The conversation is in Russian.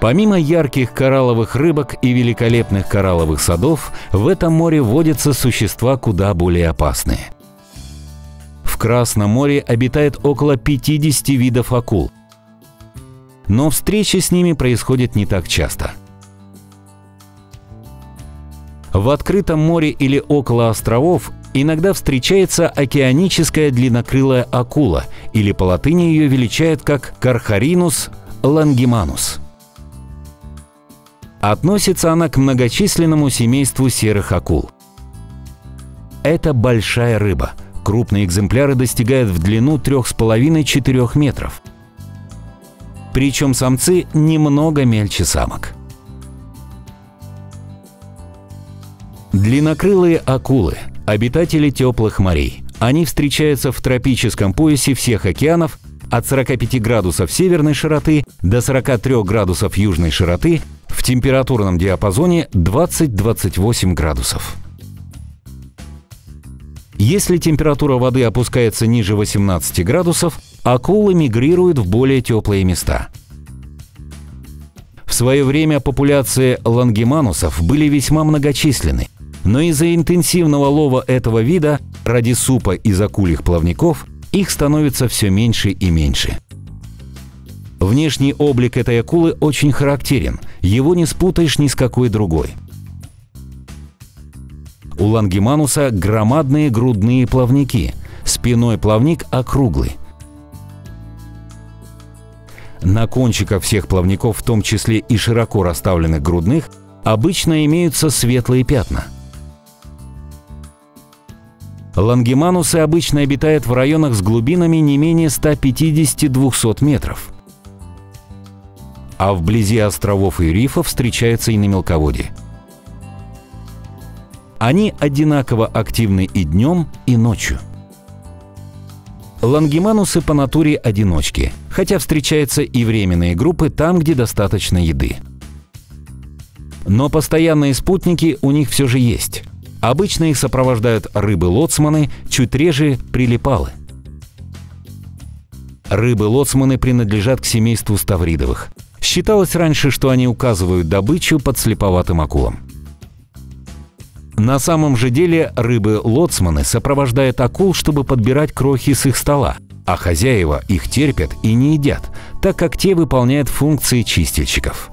Помимо ярких коралловых рыбок и великолепных коралловых садов, в этом море водятся существа куда более опасные. В Красном море обитает около 50 видов акул, но встречи с ними происходят не так часто. В открытом море или около островов иногда встречается океаническая длиннокрылая акула, или по латыни ее величают как Carcharhinus longimanus. Относится она к многочисленному семейству серых акул. Это большая рыба. Крупные экземпляры достигают в длину 3,5-4 метров. Причем самцы немного мельче самок. Длиннокрылые акулы – обитатели теплых морей. Они встречаются в тропическом поясе всех океанов от 45 градусов северной широты до 43 градусов южной широты в температурном диапазоне 20-28 градусов. Если температура воды опускается ниже 18 градусов, акулы мигрируют в более теплые места. В свое время популяции лонгиманусов были весьма многочисленны, но из-за интенсивного лова этого вида ради супа из акульих плавников их становится все меньше и меньше. Внешний облик этой акулы очень характерен, его не спутаешь ни с какой другой. У лонгимануса громадные грудные плавники, спиной плавник округлый. На кончиках всех плавников, в том числе и широко расставленных грудных, обычно имеются светлые пятна. Лонгиманусы обычно обитают в районах с глубинами не менее 150-200 метров. А вблизи островов и рифов встречаются и на мелководье. Они одинаково активны и днем, и ночью. Лонгиманусы по натуре одиночки, хотя встречаются и временные группы там, где достаточно еды. Но постоянные спутники у них все же есть. Обычно их сопровождают рыбы-лоцманы, чуть реже – прилипалы. Рыбы-лоцманы принадлежат к семейству ставридовых. Считалось раньше, что они указывают добычу подслеповатым акулам. На самом же деле рыбы-лоцманы сопровождают акул, чтобы подбирать крохи с их стола, а хозяева их терпят и не едят, так как те выполняют функции чистильщиков.